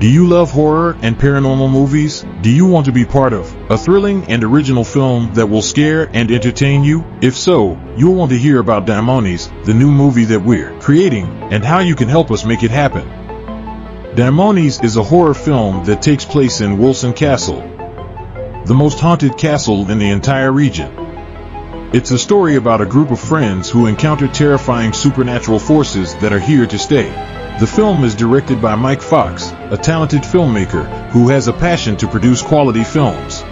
Do you love horror and paranormal movies? Do you want to be part of a thrilling and original film that will scare and entertain you? If so, you'll want to hear about Dimonis, the new movie that we're creating, and how you can help us make it happen. Dimonis is a horror film that takes place in Wilson Castle, the most haunted castle in the entire region. It's a story about a group of friends who encounter terrifying supernatural forces that are here to stay. The film is directed by Mike Fox, a talented filmmaker who has a passion to produce quality films.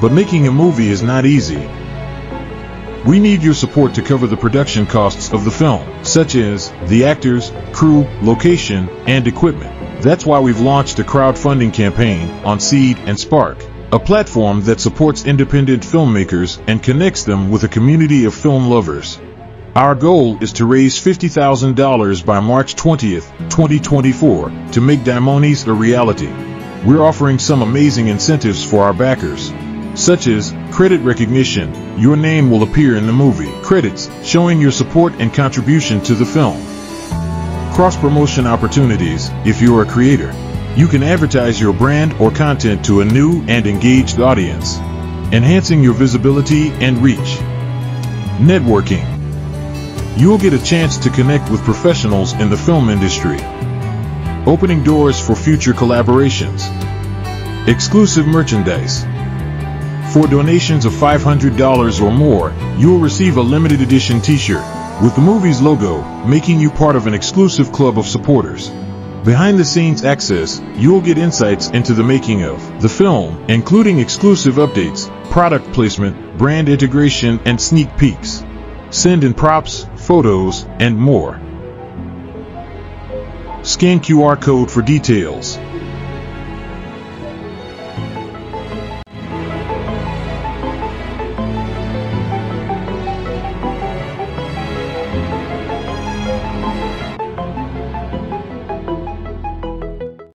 But making a movie is not easy. We need your support to cover the production costs of the film, such as the actors, crew, location, and equipment. That's why we've launched a crowdfunding campaign on Seed and Spark, a platform that supports independent filmmakers and connects them with a community of film lovers. Our goal is to raise $50,000 by March 20th, 2024, to make Dimonis a reality. We're offering some amazing incentives for our backers, such as credit recognition. Your name will appear in the movie credits, showing your support and contribution to the film. Cross-promotion opportunities. If you're a creator, you can advertise your brand or content to a new and engaged audience, enhancing your visibility and reach. Networking. You'll get a chance to connect with professionals in the film industry, opening doors for future collaborations. Exclusive merchandise. For donations of $500 or more, you'll receive a limited edition t-shirt with the movie's logo, making you part of an exclusive club of supporters. Behind the scenes access. You'll get insights into the making of the film, including exclusive updates, product placement, brand integration, and sneak peeks. Send in props, photos, and more. Scan QR code for details.